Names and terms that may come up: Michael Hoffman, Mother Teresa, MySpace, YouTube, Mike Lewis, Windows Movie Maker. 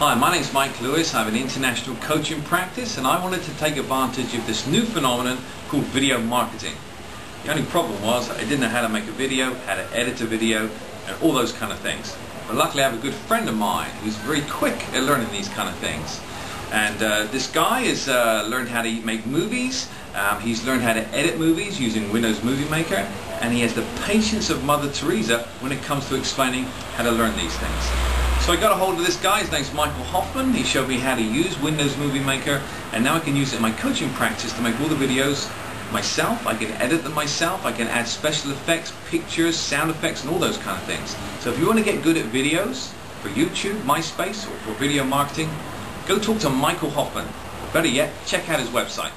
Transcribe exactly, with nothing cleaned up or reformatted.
Hi, my name's Mike Lewis. I have an international coaching practice and I wanted to take advantage of this new phenomenon called video marketing. The only problem was I didn't know how to make a video, how to edit a video and all those kind of things. But luckily I have a good friend of mine who's very quick at learning these kind of things. And uh, this guy has uh, learned how to make movies, um, he's learned how to edit movies using Windows Movie Maker, and he has the patience of Mother Teresa when it comes to explaining how to learn these things. So I got a hold of this guy. His name's Michael Hoffman. He showed me how to use Windows Movie Maker, and now I can use it in my coaching practice to make all the videos myself. I can edit them myself. I can add special effects, pictures, sound effects, and all those kind of things. So if you want to get good at videos for YouTube, MySpace, or for video marketing, go talk to Michael Hoffman. Or better yet, check out his website.